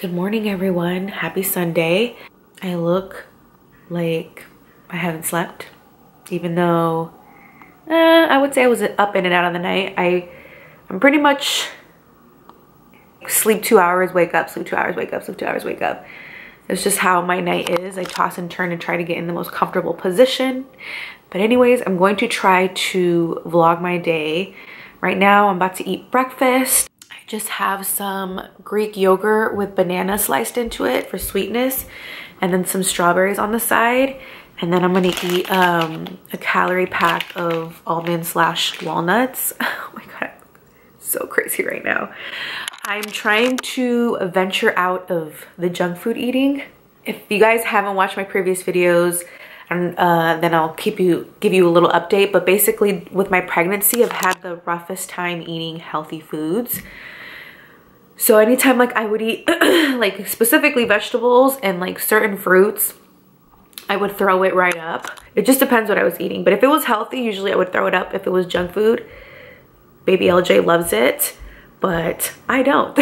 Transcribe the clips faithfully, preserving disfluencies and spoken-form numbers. Good morning, everyone. Happy Sunday. I look like I haven't slept, even though uh, I would say I was up in and out of the night. I, I'm pretty much sleep two hours, wake up, sleep two hours, wake up, sleep two hours, wake up. It's just how my night is. I toss and turn and try to get in the most comfortable position. But anyways, I'm going to try to vlog my day. Right now, I'm about to eat breakfast. I just have some Greek yogurt with banana sliced into it for sweetness, and then some strawberries on the side. And then I'm gonna eat um, a calorie pack of almond slash walnuts. Oh my God, so crazy right now. I'm trying to venture out of the junk food eating. If you guys haven't watched my previous videos, and uh, then I'll keep you give you a little update. But basically, with my pregnancy, I've had the roughest time eating healthy foods. So anytime like I would eat like specifically vegetables and like certain fruits, I would throw it right up. It just depends what I was eating. But if it was healthy, usually I would throw it up. If it was junk food, baby L J loves it, but I don't.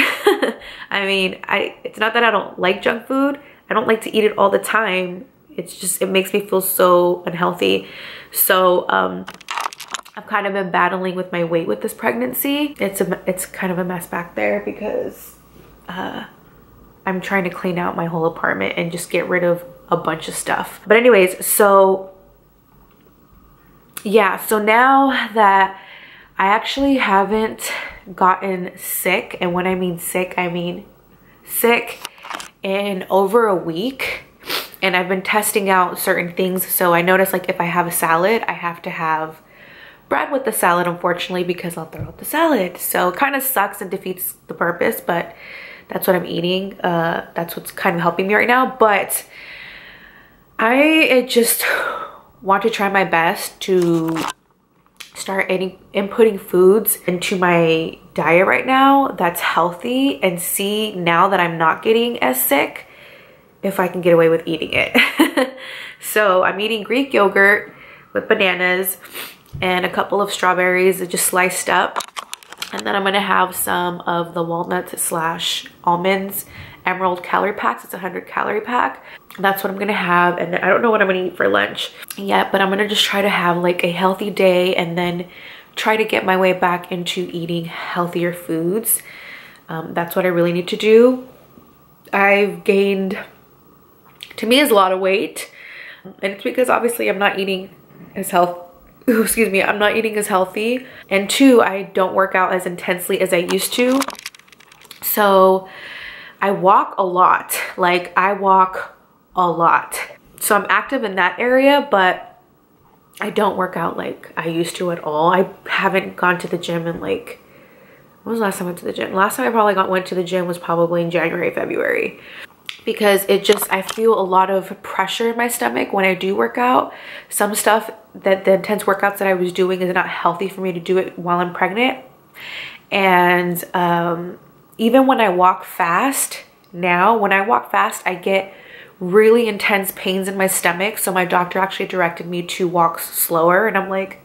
I mean, I it's not that I don't like junk food. I don't like to eat it all the time. It's just, it makes me feel so unhealthy. So um, I've kind of been battling with my weight with this pregnancy. It's a, it's kind of a mess back there because uh, I'm trying to clean out my whole apartment and just get rid of a bunch of stuff. But anyways, so yeah, so now that I actually haven't gotten sick, and when I mean sick, I mean sick in over a week. And I've been testing out certain things. So I noticed like if I have a salad, I have to have bread with the salad, unfortunately, because I'll throw up the salad. So it kind of sucks and defeats the purpose, but that's what I'm eating. Uh, that's what's kind of helping me right now. But I just want to try my best to start adding, inputting foods into my diet right now that's healthy, and see now that I'm not getting as sick if I can get away with eating it. So I'm eating Greek yogurt with bananas and a couple of strawberries just sliced up. And then I'm gonna have some of the walnuts slash almonds emerald calorie packs. It's a one hundred calorie pack. That's what I'm gonna have. And I don't know what I'm gonna eat for lunch yet, but I'm gonna just try to have like a healthy day and then try to get my way back into eating healthier foods. Um, that's what I really need to do. I've gained, to me, is a lot of weight, and it's because obviously I'm not eating as health excuse me I'm not eating as healthy, and two, I don't work out as intensely as I used to. So I walk a lot, like I walk a lot, so I'm active in that area, but I don't work out like I used to at all. I haven't gone to the gym in like, when was the last time I went to the gym? Last time I probably got, went to the gym was probably in January, February. Because it just, I feel a lot of pressure in my stomach when I do work out. Some stuff, that the intense workouts that I was doing is not healthy for me to do it while I'm pregnant. And um, even when I walk fast now, when I walk fast, I get really intense pains in my stomach. So my doctor actually directed me to walk slower. And I'm like,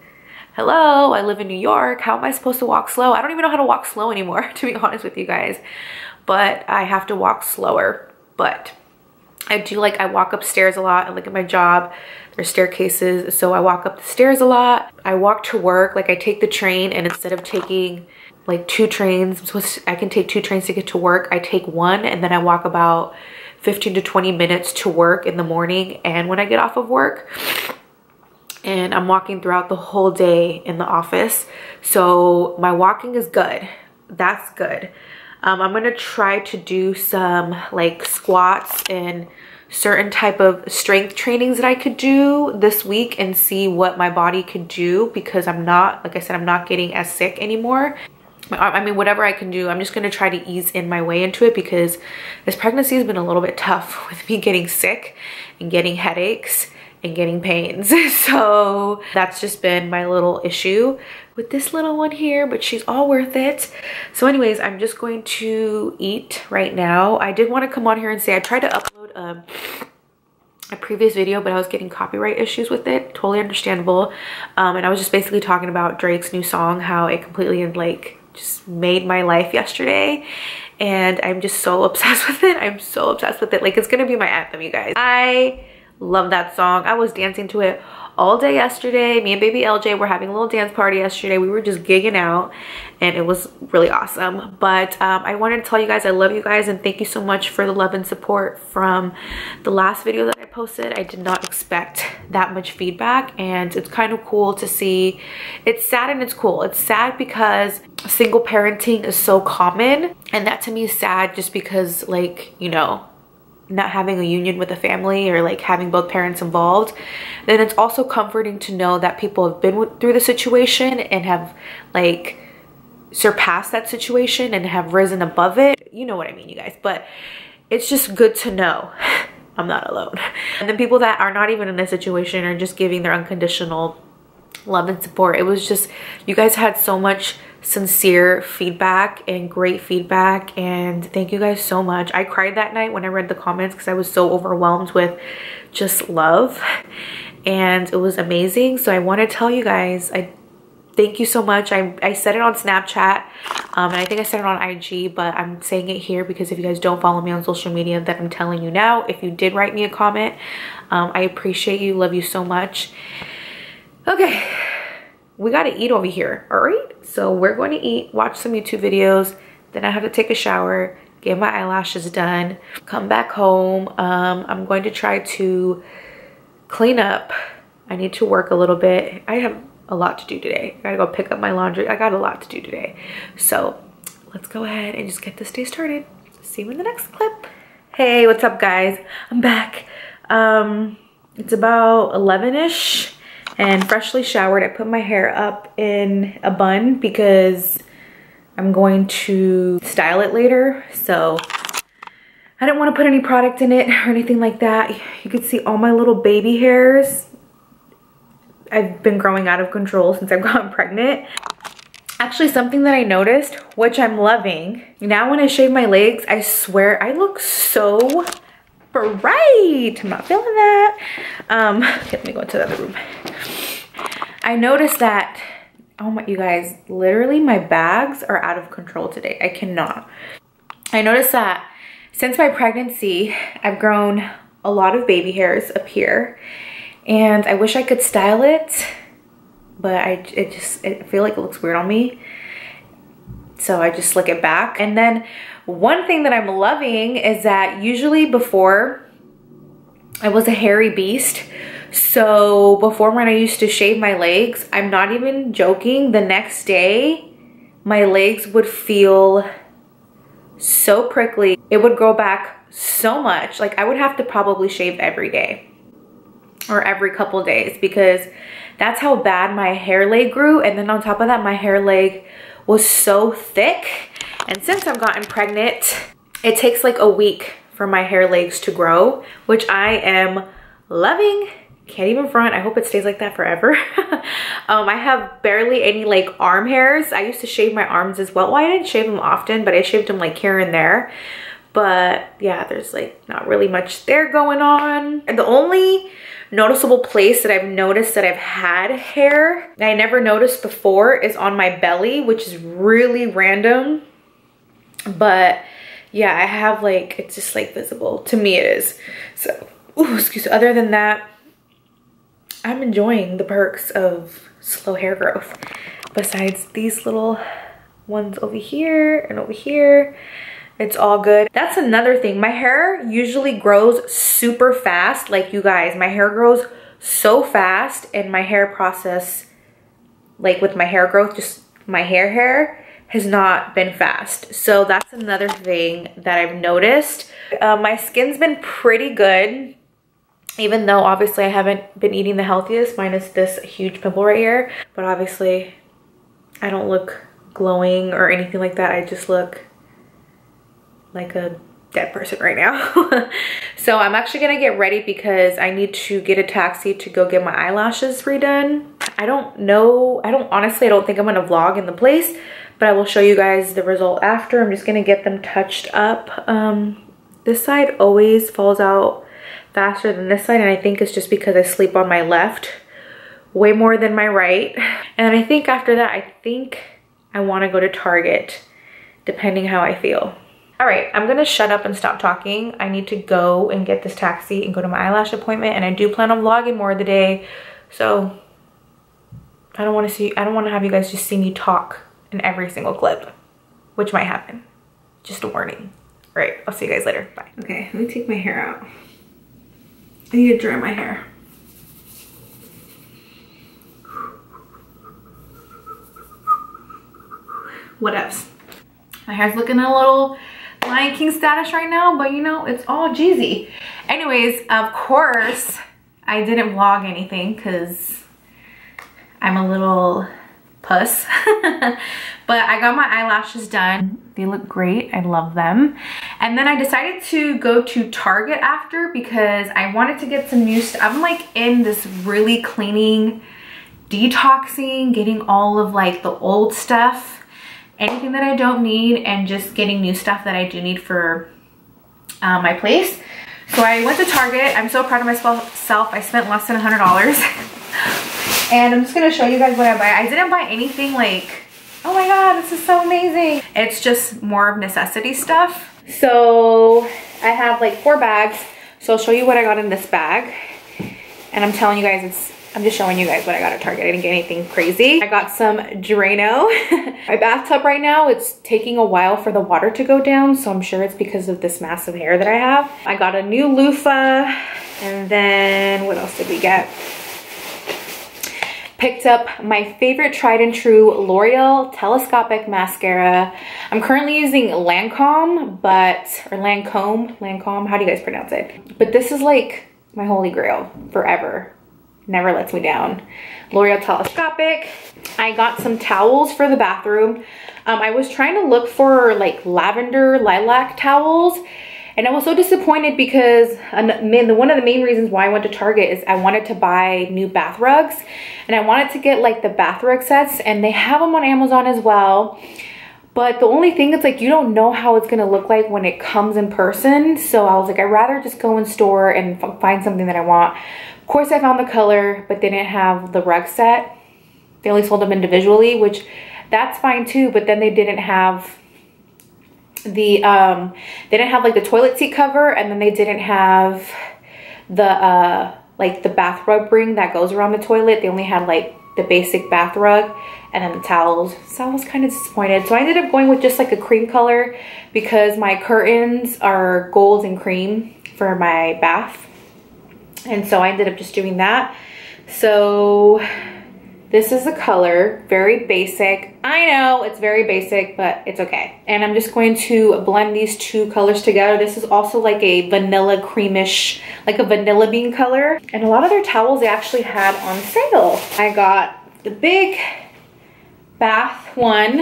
hello, I live in New York. How am I supposed to walk slow? I don't even know how to walk slow anymore, to be honest with you guys. But I have to walk slower. But I do like, I walk upstairs a lot. I look at my job, there's staircases. So I walk up the stairs a lot. I walk to work, like I take the train, and instead of taking like two trains, I'm supposed to, I can take two trains to get to work. I take one, and then I walk about fifteen to twenty minutes to work in the morning and when I get off of work. And I'm walking throughout the whole day in the office. So my walking is good. That's good. Um, I'm gonna try to do some like squats and certain type of strength trainings that I could do this week and see what my body could do, because I'm not, like I said, I'm not getting as sick anymore. I mean, whatever I can do, I'm just gonna try to ease in my way into it, because this pregnancy has been a little bit tough with me getting sick and getting headaches and getting pains. So that's just been my little issue with this little one here, but she's all worth it. So anyways, I'm just going to eat right now. I did want to come on here and say I tried to upload um, a previous video, but I was getting copyright issues with it. Totally understandable. Um, and I was just basically talking about Drake's new song, how it completely like just made my life yesterday, and I'm just so obsessed with it. I'm so obsessed with it. Like, it's gonna be my anthem, you guys. I love that song. I was dancing to it all day yesterday. Me and baby L J were having a little dance party yesterday. We were just gigging out and it was really awesome. But um, I wanted to tell you guys I love you guys, and thank you so much for the love and support from the last video that I posted. I did not expect that much feedback, and it's kind of cool to see. It's sad and it's cool. It's sad because single parenting is so common, and that to me is sad just because, like, you know, not having a union with a family or like having both parents involved. Then it's also comforting to know that people have been through the situation and have like surpassed that situation and have risen above it. You know what I mean, you guys, but it's just good to know I'm not alone. And then people that are not even in this situation are just giving their unconditional love and support. It was just, you guys had so much sincere feedback and great feedback, and thank you guys so much. I cried that night when I read the comments because I was so overwhelmed with just love, and it was amazing. So I want to tell you guys I thank you so much. I, I said it on Snapchat, um, and I think I said it on I G, but I'm saying it here because if you guys don't follow me on social media, that I'm telling you now, if you did write me a comment, um, I appreciate you, love you so much. Okay, we got to eat over here, all right? So we're going to eat, watch some YouTube videos, then I have to take a shower, get my eyelashes done, come back home. Um, I'm going to try to clean up. I need to work a little bit. I have a lot to do today. I got to go pick up my laundry. I got a lot to do today. So let's go ahead and just get this day started. See you in the next clip. Hey, what's up, guys? I'm back. Um, it's about eleven-ish. And freshly showered. I put my hair up in a bun because I'm going to style it later. So I didn't want to put any product in it or anything like that. You can see all my little baby hairs. I've been growing out of control since I've gotten pregnant. Actually, something that I noticed, which I'm loving, now when I shave my legs, I swear I look so bright. I'm not feeling that. Um, let me go into the other room. I noticed that, oh my, you guys, literally my bags are out of control today. I cannot. I noticed that since my pregnancy, I've grown a lot of baby hairs up here, and I wish I could style it, but I it just, I feel like it looks weird on me. So I just slick it back. And then one thing that I'm loving is that usually before I was a hairy beast. So before, when I used to shave my legs, I'm not even joking, the next day my legs would feel so prickly. It would grow back so much. Like, I would have to probably shave every day or every couple days because that's how bad my hair leg grew. And then on top of that, my hair leg was so thick, and since I've gotten pregnant, it takes like a week for my hair legs to grow, which I am loving. Can't even front. I hope it stays like that forever. um, I have barely any like arm hairs. I used to shave my arms as well. Well, I didn't shave them often, but I shaved them like here and there. But yeah, there's like not really much there going on. And the only noticeable place that I've noticed that I've had hair that I never noticed before is on my belly, which is really random. But yeah, I have like, it's just like visible. To me it is. So, ooh, excuse me. Other than that, I'm enjoying the perks of slow hair growth. Besides these little ones over here and over here. It's all good. That's another thing. My hair usually grows super fast. Like, you guys, my hair grows so fast, and my hair process, like with my hair growth, just my hair hair has not been fast. So that's another thing that I've noticed. Uh, my skin's been pretty good, even though obviously I haven't been eating the healthiest, minus this huge pimple right here. But obviously I don't look glowing or anything like that. I just look like a dead person right now. So I'm actually gonna get ready because I need to get a taxi to go get my eyelashes redone. I don't know, I don't honestly, I don't think I'm gonna vlog in the place, but I will show you guys the result after. I'm just gonna get them touched up. Um, this side always falls out faster than this side, and I think it's just because I sleep on my left way more than my right. And I think after that, I think I want to go to Target depending how I feel. All right, I'm gonna shut up and stop talking. I need to go and get this taxi and go to my eyelash appointment, and I do plan on vlogging more of the day, so I don't want to see I don't want to have you guys just see me talk in every single clip, which might happen. Just a warning. All right, I'll see you guys later. Bye. Okay, let me take my hair out. I need to dry my hair. What else? My hair's looking a little Lion King status right now, but you know, it's all Jeezy. Anyways, of course, I didn't vlog anything because I'm a little puss. But I got my eyelashes done. They look great. I love them. And then I decided to go to Target after because I wanted to get some new stuff. I'm like in this really cleaning, detoxing, getting all of like the old stuff, anything that I don't need, and just getting new stuff that I do need for uh, my place. So I went to Target. I'm so proud of myself. I spent less than one hundred dollars. And I'm just gonna show you guys what I buy. I didn't buy anything like, oh my God, this is so amazing. It's just more of necessity stuff. So I have like four bags. So I'll show you what I got in this bag. And I'm telling you guys, it's I'm just showing you guys what I got at Target. I didn't get anything crazy. I got some Drano. My bathtub right now, it's taking a while for the water to go down, so I'm sure it's because of this massive hair that I have. I got a new loofah, and then what else did we get? Picked up my favorite tried and true L'Oreal Telescopic mascara. I'm currently using Lancome, but, or Lancome, Lancome, how do you guys pronounce it? But this is like my holy grail forever. Never lets me down. L'Oreal Telescopic. I got some towels for the bathroom. Um, I was trying to look for like lavender, lilac towels, and I was so disappointed because one of the main reasons why I went to Target is I wanted to buy new bath rugs, and I wanted to get like the bath rug sets, and they have them on Amazon as well. But the only thing is like you don't know how it's gonna look like when it comes in person. So I was like, I'd rather just go in store and find something that I want. Of course I found the color, but they didn't have the rug set. They only sold them individually, which that's fine too, but then they didn't have the, um, they didn't have like the toilet seat cover, and then they didn't have the, uh, like the bath rug ring that goes around the toilet. They only had like the basic bath rug and then the towels. So I was kind of disappointed. So I ended up going with just like a cream color because my curtains are gold and cream for my bath. And so I ended up just doing that. So this is the color, very basic. I know it's very basic, but it's okay. And I'm just going to blend these two colors together. This is also like a vanilla creamish, like a vanilla bean color. And a lot of their towels they actually had on sale. I got the big bath one,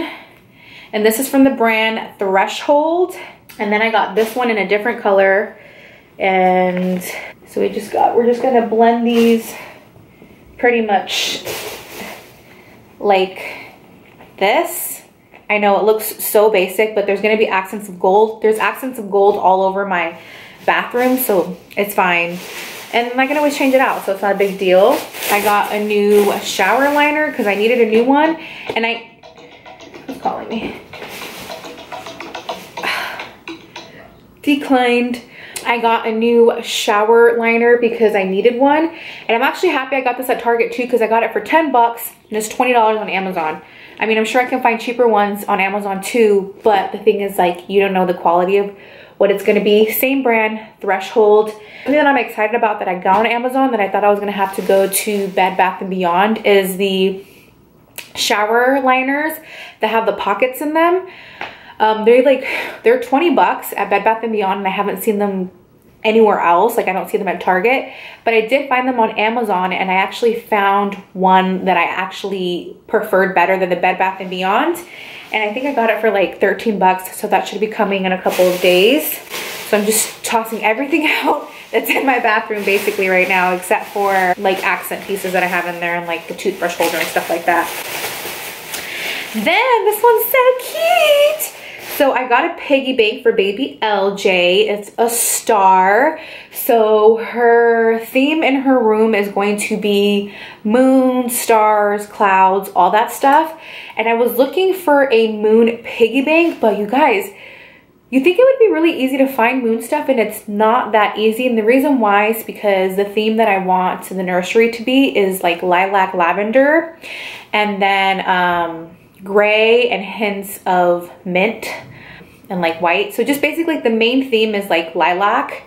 and this is from the brand Threshold. And then I got this one in a different color. And so we just got, we're just gonna blend these pretty much like this. I know it looks so basic, but there's gonna be accents of gold. There's accents of gold all over my bathroom, so it's fine. And I can always change it out, so it's not a big deal. I got a new shower liner because I needed a new one. And I, who's calling me? Declined. I got a new shower liner because I needed one. And I'm actually happy I got this at Target too because I got it for ten bucks and it's twenty dollars on Amazon. I mean, I'm sure I can find cheaper ones on Amazon too, but the thing is like, you don't know the quality of what it's gonna be. Same brand, Threshold. Something that I'm excited about that I got on Amazon that I thought I was gonna have to go to Bed Bath and Beyond is the shower liners that have the pockets in them. Um, they're like, they're twenty bucks at Bed Bath and Beyond, and I haven't seen them anywhere else. Like I don't see them at Target, but I did find them on Amazon, and I actually found one that I actually preferred better than the Bed Bath and Beyond. And I think I got it for like thirteen bucks. So that should be coming in a couple of days. So I'm just tossing everything out that's in my bathroom basically right now, except for like accent pieces that I have in there and like the toothbrush holder and stuff like that. Then this one's so cute. So I got a piggy bank for baby L J. It's a star. So her theme in her room is going to be moon, stars, clouds, all that stuff. And I was looking for a moon piggy bank, but you guys, you think it would be really easy to find moon stuff, and it's not that easy. And the reason why is because the theme that I want the nursery to be is like lilac lavender, and then um, gray and hints of mint and like white. So just basically the main theme is like lilac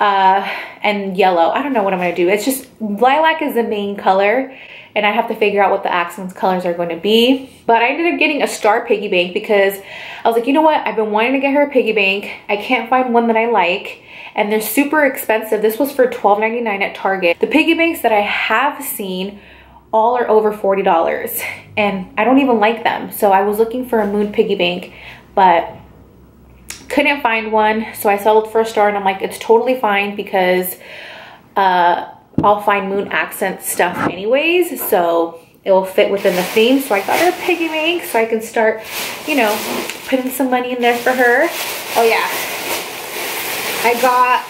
uh, and yellow. I don't know what I'm gonna do. It's just lilac is the main color, and I have to figure out what the accents colors are going to be. But I ended up getting a star piggy bank because I was like, you know what? I've been wanting to get her a piggy bank. I can't find one that I like, and they're super expensive. This was for twelve ninety-nine at Target. The piggy banks that I have seen all are over forty dollars, and I don't even like them. So I was looking for a moon piggy bank, but couldn't find one. So I settled for a star, and I'm like, it's totally fine because uh, I'll find moon accent stuff anyways, so it will fit within the theme. So I got her a piggy bank so I can start, you know, putting some money in there for her. Oh yeah, I got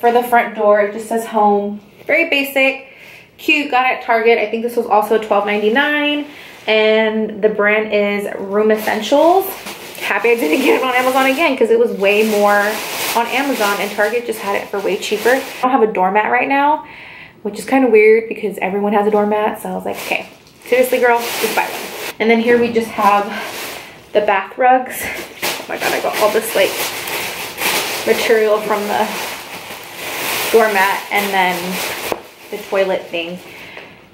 for the front door, it just says home. Very basic, cute, got it at Target. I think this was also twelve ninety-nine, and the brand is Room Essentials. Happy I didn't get it on Amazon again because it was way more on Amazon, and Target just had it for way cheaper. I don't have a doormat right now, which is kind of weird because everyone has a doormat. So I was like, okay, seriously girl, just buy one. And then here we just have the bath rugs. Oh my God, I got all this like material from the doormat, and then the toilet thing.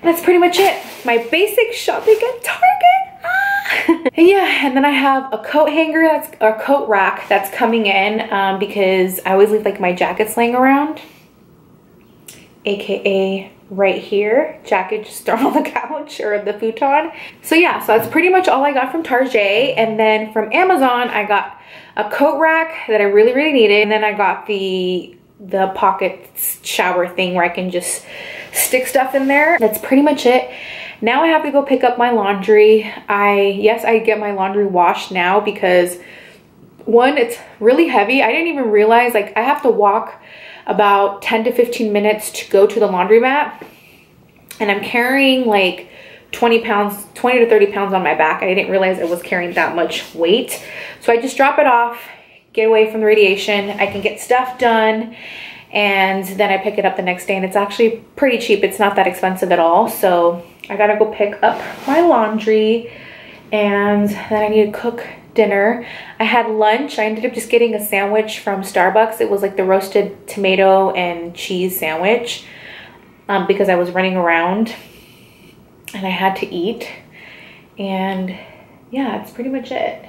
That's pretty much it. My basic shopping at Target. Ah! And yeah, and then I have a coat hanger that's or coat rack that's coming in um, because I always leave like my jackets laying around, A K A right here. Jacket just thrown on the couch or the futon. So yeah, so that's pretty much all I got from Target. And then from Amazon, I got a coat rack that I really, really needed. And then I got the the pocket shower thing where I can just stick stuff in there. That's pretty much it. Now I have to go pick up my laundry. I, yes, I get my laundry washed now because one, it's really heavy. I didn't even realize, like, I have to walk about ten to fifteen minutes to go to the laundromat, and I'm carrying like twenty pounds, twenty to thirty pounds on my back. I didn't realize I was carrying that much weight. So I just drop it off, get away from the radiation, I can get stuff done, and then I pick it up the next day. And it's actually pretty cheap, it's not that expensive at all. So I gotta go pick up my laundry, and then I need to cook dinner. I had lunch, I ended up just getting a sandwich from Starbucks. It was like the roasted tomato and cheese sandwich um, because I was running around and I had to eat. And yeah, that's pretty much it.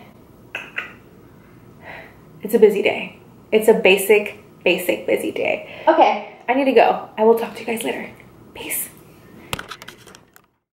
It's a busy day. It's a basic, basic busy day. Okay, I need to go. I will talk to you guys later. Peace.